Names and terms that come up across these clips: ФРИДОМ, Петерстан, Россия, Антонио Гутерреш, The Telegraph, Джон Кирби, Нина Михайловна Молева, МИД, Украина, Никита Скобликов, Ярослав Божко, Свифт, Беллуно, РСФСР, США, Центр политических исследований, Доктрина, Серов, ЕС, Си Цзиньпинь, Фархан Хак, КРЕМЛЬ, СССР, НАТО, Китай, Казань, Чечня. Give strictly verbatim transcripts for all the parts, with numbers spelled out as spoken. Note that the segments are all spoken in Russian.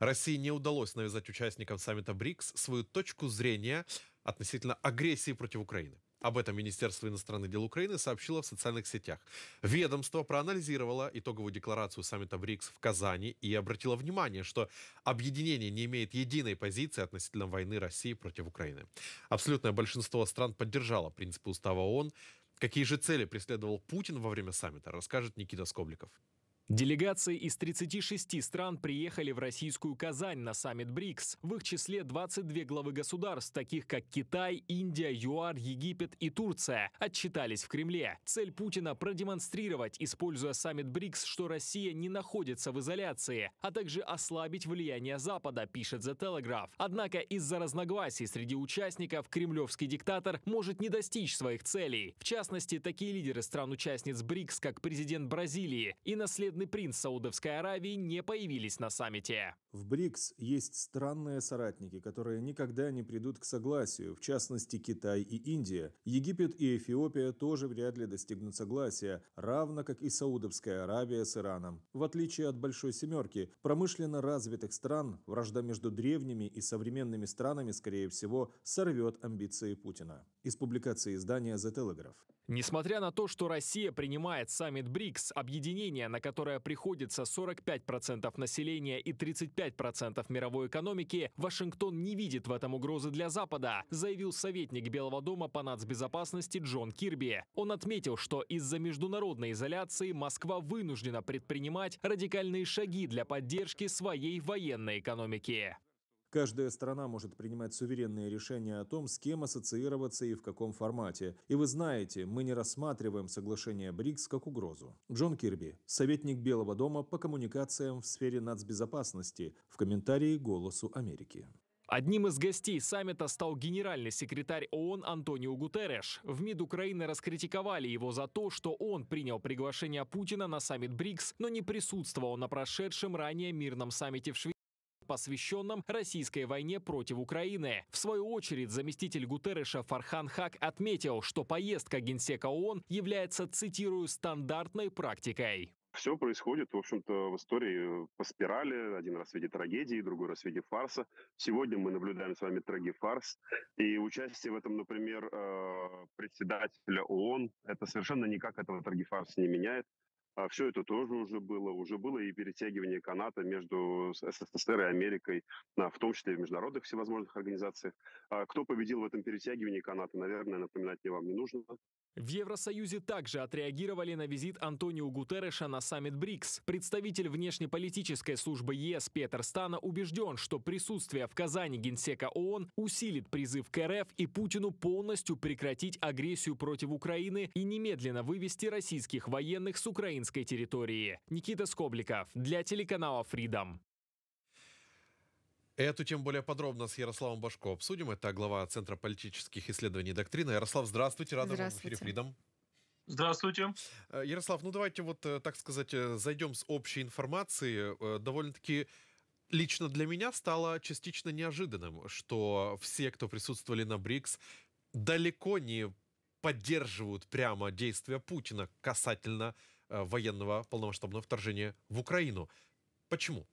России не удалось навязать участникам саммита БРИКС свою точку зрения относительно агрессии против Украины. Об этом Министерство иностранных дел Украины сообщило в социальных сетях. Ведомство проанализировало итоговую декларацию саммита БРИКС в Казани и обратило внимание, что объединение не имеет единой позиции относительно войны России против Украины. Абсолютное большинство стран поддержало принципы устава ООН. Какие же цели преследовал Путин во время саммита, расскажет Никита Скобликов. Делегации из тридцати шести стран приехали в российскую Казань на саммит БРИКС. В их числе двадцать два главы государств, таких как Китай, Индия, ЮАР, Египет и Турция, отчитались в Кремле. Цель Путина – продемонстрировать, используя саммит БРИКС, что Россия не находится в изоляции, а также ослабить влияние Запада, пишет The Telegraph. Однако из-за разногласий среди участников кремлевский диктатор может не достичь своих целей. В частности, такие лидеры стран-участниц БРИКС, как президент Бразилии и наследный принц Саудовской Аравии, не появились на саммите. В БРИКС есть странные соратники, которые никогда не придут к согласию, в частности Китай и Индия. Египет и Эфиопия тоже вряд ли достигнут согласия, равно как и Саудовская Аравия с Ираном. В отличие от Большой Семерки, промышленно развитых стран, вражда между древними и современными странами, скорее всего, сорвет амбиции Путина. Из публикации издания The Telegraph. Несмотря на то, что Россия принимает саммит БРИКС, объединение, на которое приходится сорок пять процентов населения и тридцать пять процентов мировой экономики, Вашингтон не видит в этом угрозы для Запада, заявил советник Белого дома по нацбезопасности Джон Кирби. Он отметил, что из-за международной изоляции Москва вынуждена предпринимать радикальные шаги для поддержки своей военной экономики. Каждая страна может принимать суверенные решения о том, с кем ассоциироваться и в каком формате. И вы знаете, мы не рассматриваем соглашение БРИКС как угрозу. Джон Кирби, советник Белого дома по коммуникациям в сфере нацбезопасности, в комментарии «Голосу Америки». Одним из гостей саммита стал генеральный секретарь ООН Антонио Гутерреш. В МИД Украины раскритиковали его за то, что он принял приглашение Путина на саммит БРИКС, но не присутствовал на прошедшем ранее мирном саммите в Швейцарии, посвященном российской войне против Украины. В свою очередь, заместитель Гутерреша Фархан Хак отметил, что поездка генсека ООН является, цитирую, «стандартной практикой». Все происходит, в общем-то, в истории по спирали. Один раз в виде трагедии, другой раз в виде фарса. Сегодня мы наблюдаем с вами трагефарс. И участие в этом, например, председателя ООН, это совершенно никак этого трагефарса не меняет. А все это тоже уже было. Уже было и перетягивание каната между СССР и Америкой, в том числе и в международных всевозможных организациях. А кто победил в этом перетягивании каната, наверное, напоминать мне вам не нужно. В Евросоюзе также отреагировали на визит Антонио Гутерреша на саммит БРИКС. Представитель внешнеполитической службы ЕС Петерстана убежден, что присутствие в Казани генсека ООН усилит призыв к РФ и Путину полностью прекратить агрессию против Украины и немедленно вывести российских военных с украинской территории. Никита Скобликов для телеканала «ФРИДОМ». Эту тему более подробно с Ярославом Божко обсудим. Это глава Центра политических исследований «Доктрина». Ярослав, здравствуйте. Рада вам в эфире «Фридом». Здравствуйте. Ярослав, ну давайте вот, так сказать, зайдем с общей информации. Довольно-таки лично для меня стало частично неожиданным, что все, кто присутствовали на БРИКС, далеко не поддерживают прямо действия Путина касательно военного полномасштабного вторжения в Украину. Почему?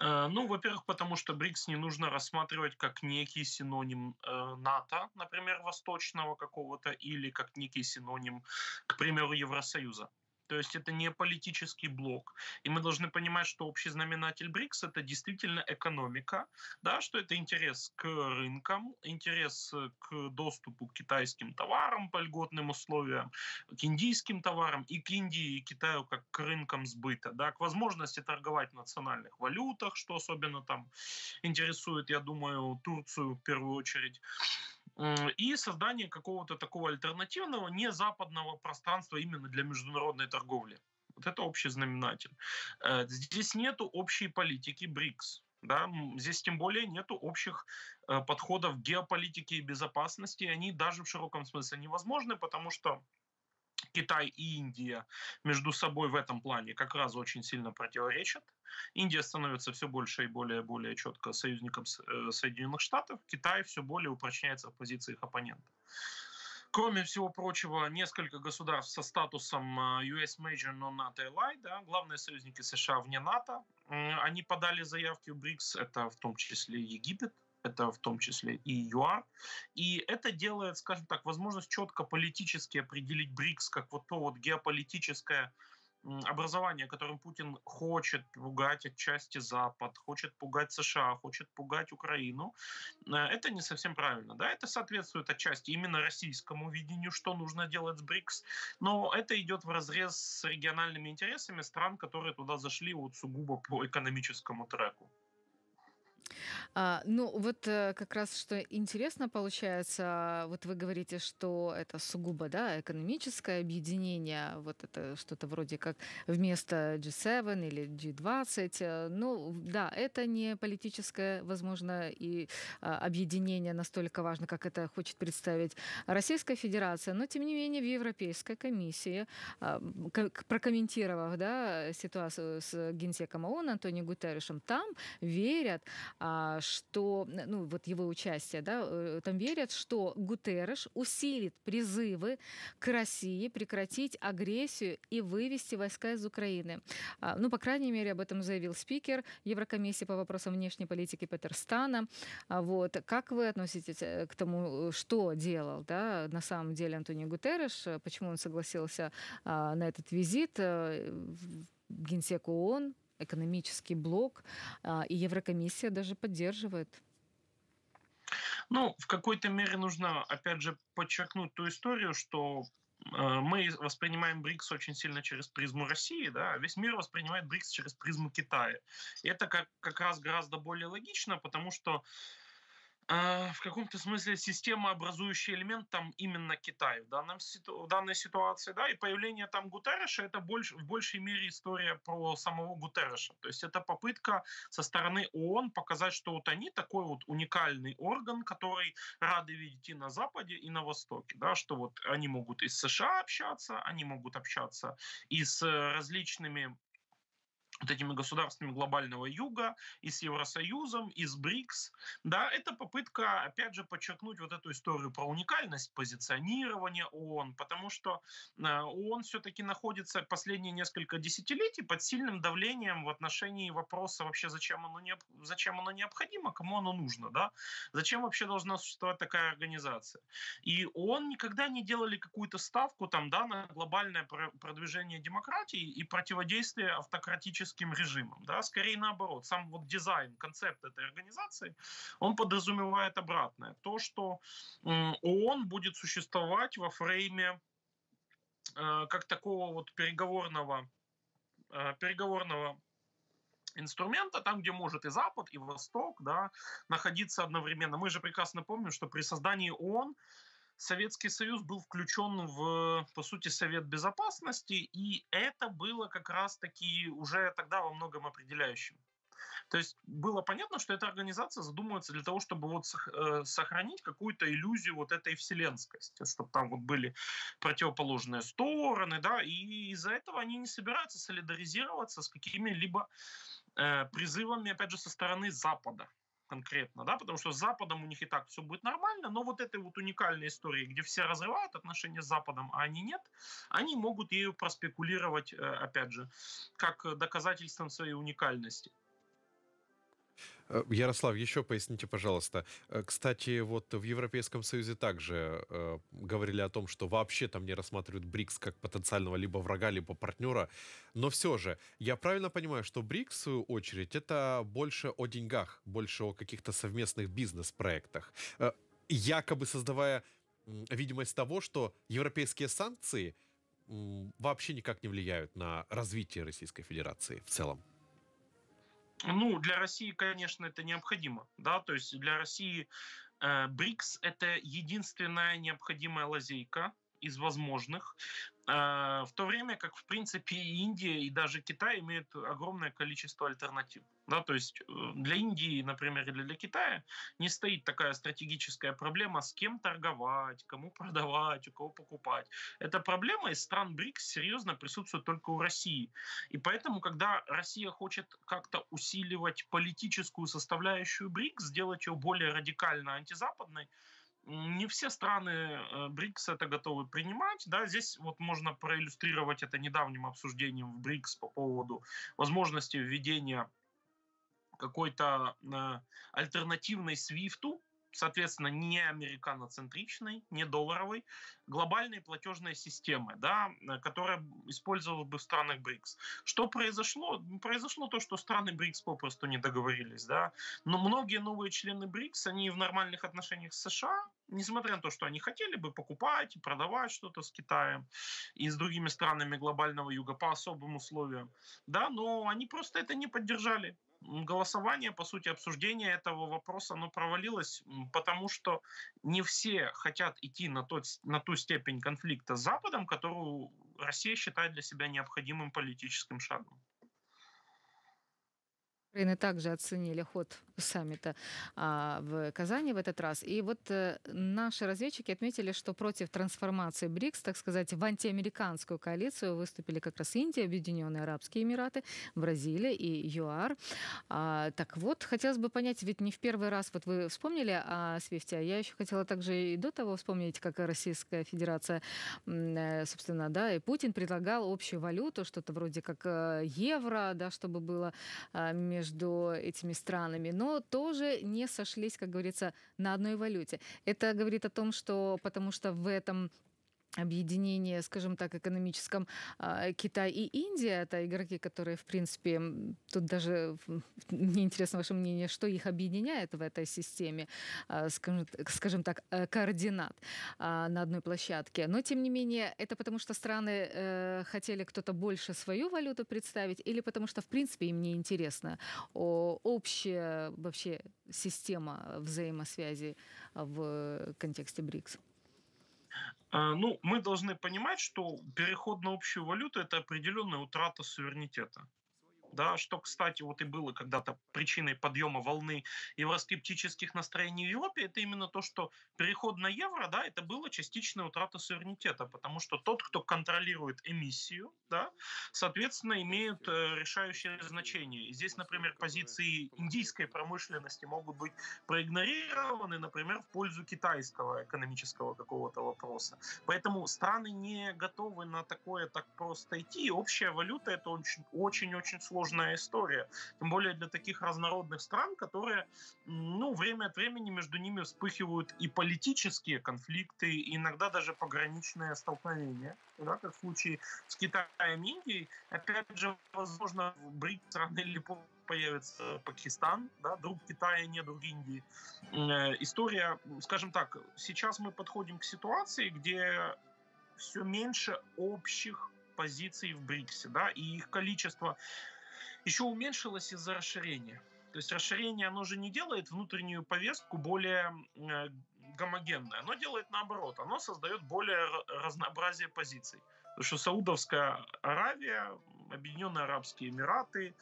Ну, во-первых, потому что БРИКС не нужно рассматривать как некий синоним НАТО, например, восточного какого-то, или как некий синоним, к примеру, Евросоюза. То есть это не политический блок. И мы должны понимать, что общий знаменатель БРИКС – это действительно экономика, да, что это интерес к рынкам, интерес к доступу к китайским товарам по льготным условиям, к индийским товарам и к Индии, и Китаю как к рынкам сбыта, да, к возможности торговать в национальных валютах, что особенно там интересует, я думаю, Турцию в первую очередь. И создание какого-то такого альтернативного, не западного пространства именно для международной торговли. Вот это общий знаменатель. Здесь нету общей политики БРИКС. Да? Здесь тем более нету общих подходов геополитики и безопасности. Они даже в широком смысле невозможны, потому что Китай и Индия между собой в этом плане как раз очень сильно противоречат. Индия становится все больше и более, более четко союзником Соединенных Штатов. Китай все более упрочняется в позиции их оппонента. Кроме всего прочего, несколько государств со статусом ю эс Major Non-НАТО Ally, да, главные союзники США вне НАТО, они подали заявки в БРИКС, это в том числе Египет, это в том числе и ЮАР. И это делает, скажем так, возможность четко политически определить БРИКС как вот то вот геополитическое образование, которым Путин хочет пугать отчасти Запад, хочет пугать США, хочет пугать Украину. Это не совсем правильно. Да? Это соответствует отчасти именно российскому видению, что нужно делать с БРИКС. Но это идет вразрез с региональными интересами стран, которые туда зашли вот сугубо по экономическому треку. А, ну вот как раз что интересно получается, вот вы говорите, что это сугубо, да, экономическое объединение, вот это что-то вроде как вместо джи семь или джи двадцать, ну да, это не политическое, возможно, и объединение настолько важно, как это хочет представить Российская Федерация, но тем не менее в Европейской комиссии, прокомментировав, да, ситуацию с генсеком ООН Антонио Гутеррешем, там верят, что, ну, вот его участие, да, там верят, что Гутерреш усилит призывы к России прекратить агрессию и вывести войска из Украины. Ну, по крайней мере, об этом заявил спикер Еврокомиссии по вопросам внешней политики Петерстана. Вот. Как вы относитесь к тому, что делал, да, на самом деле Антонио Гутерреш, почему он согласился на этот визит генсек ООН? Экономический блок, и Еврокомиссия даже поддерживает. Ну, в какой-то мере нужно, опять же, подчеркнуть ту историю, что мы воспринимаем БРИКС очень сильно через призму России, да, весь мир воспринимает БРИКС через призму Китая. И это как, как раз гораздо более логично, потому что в каком-то смысле системообразующий элемент там именно Китай в, данном, в данной ситуации, да, и появление там Гутерреша — это больш, в большей мере история про самого Гутерреша. То есть это попытка со стороны ООН показать, что вот они такой вот уникальный орган, который рады видеть и на Западе, и на Востоке, да, что вот они могут и с США общаться, они могут общаться и с различными вот этими государствами глобального юга, и с Евросоюзом, и с БРИКС. Да, это попытка, опять же, подчеркнуть вот эту историю про уникальность позиционирования ООН, потому что ООН все-таки находится последние несколько десятилетий под сильным давлением в отношении вопроса вообще, зачем оно, не, зачем оно необходимо, кому оно нужно, да? Зачем вообще должна существовать такая организация. И ООН никогда не делали какую-то ставку там, да, на глобальное продвижение демократии и противодействие автократическим режимом, да, скорее наоборот. Сам вот дизайн, концепт этой организации, он подразумевает обратное. То, что ООН будет существовать во фрейме э, как такого вот переговорного, э, переговорного инструмента, там, где может и Запад, и Восток, да, находиться одновременно. Мы же прекрасно помним, что при создании ООН Советский Союз был включен в, по сути, Совет Безопасности, и это было как раз-таки уже тогда во многом определяющим. То есть было понятно, что эта организация задумывается для того, чтобы вот сохранить какую-то иллюзию вот этой вселенскости, чтобы там вот были противоположные стороны, да, и из-за этого они не собираются солидаризироваться с какими-либо э, призывами, опять же, со стороны Запада. Конкретно, да, потому что с Западом у них и так все будет нормально, но вот этой вот уникальной истории, где все разрывают отношения с Западом, а они нет, они могут ею проспекулировать, опять же, как доказательством своей уникальности. Ярослав, еще поясните, пожалуйста. Кстати, вот в Европейском Союзе также э, говорили о том, что вообще там не рассматривают БРИКС как потенциального либо врага, либо партнера. Но все же, я правильно понимаю, что БРИКС, в свою очередь, это больше о деньгах, больше о каких-то совместных бизнес-проектах. Э, якобы создавая э, видимость того, что европейские санкции э, вообще никак не влияют на развитие Российской Федерации в целом. Ну, для России, конечно, это необходимо, да, то есть для России э, БРИКС – это единственная необходимая лазейка из возможных, э, в то время как, в принципе, и Индия, и даже Китай имеют огромное количество альтернатив, да, то есть для Индии, например, или для Китая не стоит такая стратегическая проблема, с кем торговать, кому продавать, у кого покупать. Эта проблема из стран БРИКС серьезно присутствует только у России. И поэтому, когда Россия хочет как-то усиливать политическую составляющую БРИКС, сделать ее более радикально антизападной, Не все страны БРИКС это готовы принимать. Да? Здесь вот можно проиллюстрировать это недавним обсуждением в БРИКС по поводу возможности введения какой-то э, альтернативной свифту, соответственно, не американоцентричной, не долларовой, глобальной платежной системы, да, которая использовалась бы в странах БРИКС. Что произошло? Произошло то, что страны БРИКС попросту не договорились. Да. Но многие новые члены БРИКС, они в нормальных отношениях с США, несмотря на то, что они хотели бы покупать и продавать что-то с Китаем и с другими странами глобального юга по особым условиям, да, но они просто это не поддержали. Голосование, по сути, обсуждение этого вопроса, оно провалилось, потому что не все хотят идти на, тот, на ту степень конфликта с Западом, которую Россия считает для себя необходимым политическим шагом. Украины также оценили ход саммита а, в Казани в этот раз. И вот э, наши разведчики отметили, что против трансформации БРИКС, так сказать, в антиамериканскую коалицию выступили как раз Индия, Объединенные Арабские Эмираты, Бразилия и ЮАР. А, так вот, хотелось бы понять, ведь не в первый раз вот вы вспомнили о свифте, а я еще хотела также и до того вспомнить, как Российская Федерация, э, собственно, да, и Путин предлагал общую валюту, что-то вроде как э, евро, да, чтобы было э, между между этими странами, но тоже не сошлись, как говорится, на одной валюте. Это говорит о том, что потому что в этом объединении, скажем так, экономическом Китай и Индия, это игроки, которые, в принципе, тут даже мне интересно ваше мнение, что их объединяет в этой системе, скажем, скажем так, координат на одной площадке. Но, тем не менее, это потому что страны хотели кто-то больше свою валюту представить или потому что, в принципе, им не интересно общая вообще система взаимосвязи в контексте БРИКС? Ну, мы должны понимать, что переход на общую валюту – это определенная утрата суверенитета. Да, что, кстати, вот и было когда-то причиной подъема волны евроскептических настроений в Европе, это именно то, что переход на евро, да, это была частичная утрата суверенитета, потому что тот, кто контролирует эмиссию, да, соответственно, имеет э, решающее значение. И здесь, например, позиции индийской промышленности могут быть проигнорированы, например, в пользу китайского экономического какого-то вопроса. Поэтому страны не готовы на такое так просто идти. И общая валюта – это очень-очень сложно. Сложная история, тем более для таких разнородных стран, которые, ну, время от времени между ними вспыхивают и политические конфликты, и иногда даже пограничные столкновения, да, как в случае с Китаем и Индией. Опять же, возможно, в БРИКС рано или поздно появится Пакистан, да, друг Китая, не друг Индии. Э, история, скажем так, сейчас мы подходим к ситуации, где все меньше общих позиций в БРИКСе, да, и их количество еще уменьшилось из-за расширения. То есть расширение, оно же не делает внутреннюю повестку более э, гомогенной. Оно делает наоборот. Оно создает более разнообразие позиций. Потому что Саудовская Аравия, Объединенные Арабские Эмираты,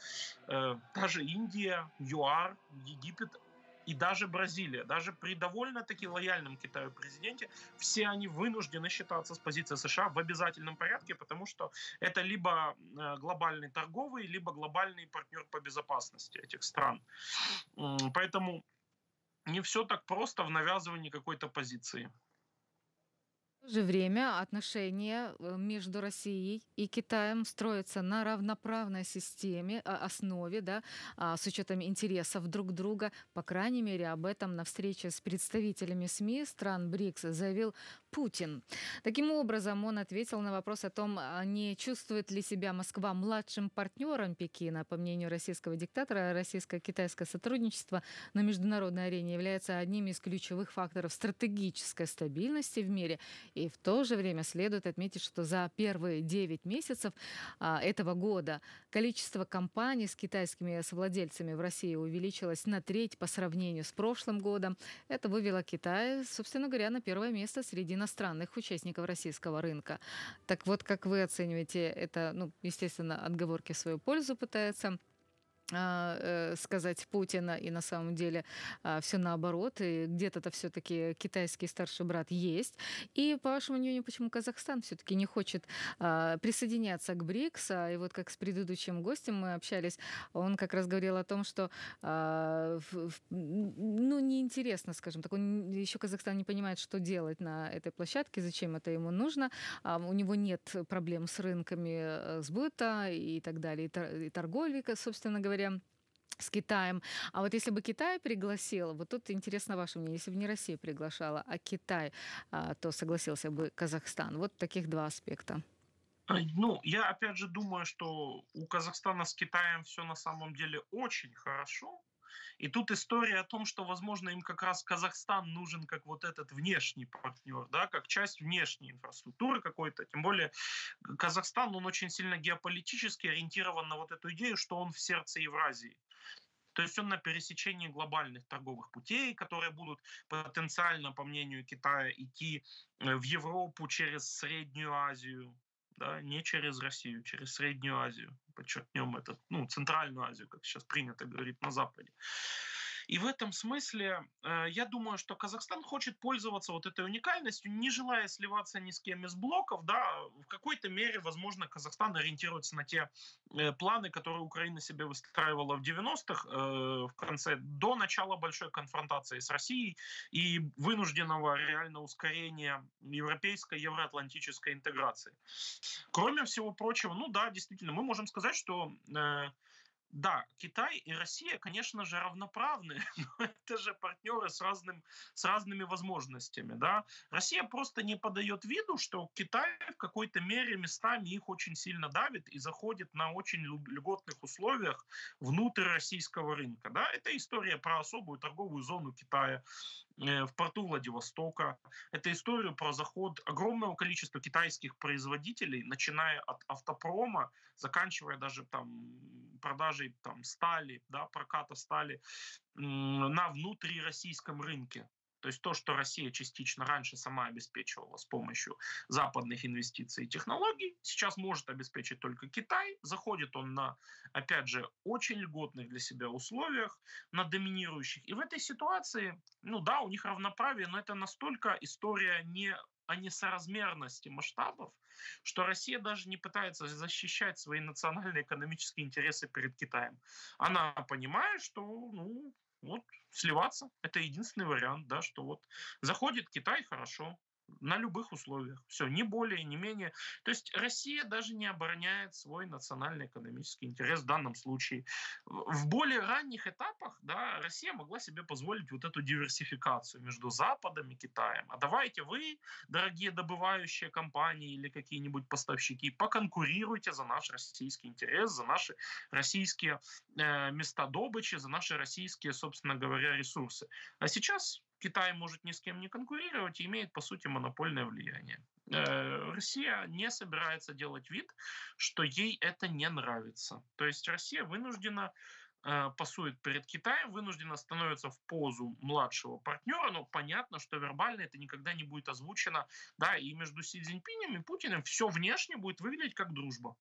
э, даже Индия, ЮАР, Египет и даже Бразилия, даже при довольно-таки лояльном Китаю президенте, все они вынуждены считаться с позиции США в обязательном порядке, потому что это либо глобальный торговый, либо глобальный партнер по безопасности этих стран. Поэтому не все так просто в навязывании какой-то позиции. В то же время отношения между Россией и Китаем строятся на равноправной системе, основе, да, с учетом интересов друг друга. По крайней мере, об этом на встрече с представителями СМИ стран БРИКС заявил Путин. Таким образом, он ответил на вопрос о том, не чувствует ли себя Москва младшим партнером Пекина. По мнению российского диктатора, российско-китайское сотрудничество на международной арене является одним из ключевых факторов стратегической стабильности в мире. И в то же время следует отметить, что за первые девять месяцев а, этого года количество компаний с китайскими совладельцами в России увеличилось на треть по сравнению с прошлым годом. Это вывело Китай, собственно говоря, на первое место среди иностранных участников российского рынка. Так вот, как вы оцениваете это, ну, естественно, отговорки в свою пользу пытаются сказать Путина, и на самом деле все наоборот, и где-то-то все-таки китайский старший брат есть. И, по вашему мнению, почему Казахстан все-таки не хочет присоединяться к БРИКС? И вот как с предыдущим гостем мы общались, он как раз говорил о том, что ну, неинтересно, скажем так, он, еще Казахстан не понимает, что делать на этой площадке, зачем это ему нужно, у него нет проблем с рынками сбыта и так далее, и торговли, собственно говоря, с Китаем. А вот если бы Китай пригласил, вот тут интересно ваше мнение, если бы не Россия приглашала, а Китай, то согласился бы Казахстан. Вот таких два аспекта. Ну, я опять же думаю, что у Казахстана с Китаем все на самом деле очень хорошо. И тут история о том, что, возможно, им как раз Казахстан нужен как вот этот внешний партнер, да, как часть внешней инфраструктуры какой-то. Тем более Казахстан, он очень сильно геополитически ориентирован на вот эту идею, что он в сердце Евразии. То есть он на пересечении глобальных торговых путей, которые будут потенциально, по мнению Китая, идти в Европу через Среднюю Азию. Да, не через Россию, через Среднюю Азию, подчеркнем это, ну, Центральную Азию, как сейчас принято говорить на Западе. И в этом смысле э, я думаю, что Казахстан хочет пользоваться вот этой уникальностью, не желая сливаться ни с кем из блоков, да, в какой-то мере, возможно, Казахстан ориентируется на те э, планы, которые Украина себе выстраивала в девяностых, э, в конце, до начала большой конфронтации с Россией и вынужденного реально ускорения европейской, евроатлантической интеграции. Кроме всего прочего, ну да, действительно, мы можем сказать, что... Э, Да, Китай и Россия, конечно же, равноправны, но это же партнеры с, разным, с разными возможностями. Да? Россия просто не подает виду, что Китай в какой-то мере местами их очень сильно давит и заходит на очень льготных условиях внутрь российского рынка. Да? Это история про особую торговую зону Китая в порту Владивостока. Это история про заход огромного количества китайских производителей, начиная от автопрома, заканчивая даже там, продажей там, стали, да, проката стали на внутрироссийском рынке. То есть то, что Россия частично раньше сама обеспечивала с помощью западных инвестиций и технологий, сейчас может обеспечить только Китай. Заходит он на, опять же, очень льготных для себя условиях, на доминирующих. И в этой ситуации, ну да, у них равноправие, но это настолько история не... о несоразмерности масштабов, что Россия даже не пытается защищать свои национальные экономические интересы перед Китаем. Она понимает, что ну, вот, сливаться – это единственный вариант, да, что вот заходит Китай хорошо, на любых условиях. Все, не более, не менее. То есть Россия даже не обороняет свой национальный экономический интерес в данном случае. В более ранних этапах, да, Россия могла себе позволить вот эту диверсификацию между Западом и Китаем. А давайте вы, дорогие добывающие компании или какие-нибудь поставщики, поконкурируйте за наш российский интерес, за наши российские э, места добычи, за наши российские, собственно говоря, ресурсы. А сейчас... Китай может ни с кем не конкурировать и имеет, по сути, монопольное влияние. Россия не собирается делать вид, что ей это не нравится. То есть Россия вынуждена пасует перед Китаем, вынуждена становится в позу младшего партнера, но понятно, что вербально это никогда не будет озвучено. Да, и между Си Цзиньпинем и Путиным все внешне будет выглядеть как дружба.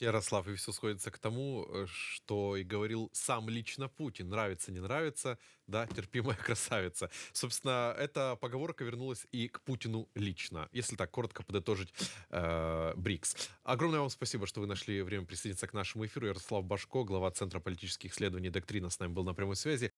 Ярослав, и все сходится к тому, что и говорил сам лично Путин. Нравится, не нравится, да, терпимая красавица. Собственно, эта поговорка вернулась и к Путину лично. Если так коротко подытожить э, БРИКС. Огромное вам спасибо, что вы нашли время присоединиться к нашему эфиру. Ярослав Божко, глава Центра политических исследований «Доктрина», с нами был на прямой связи.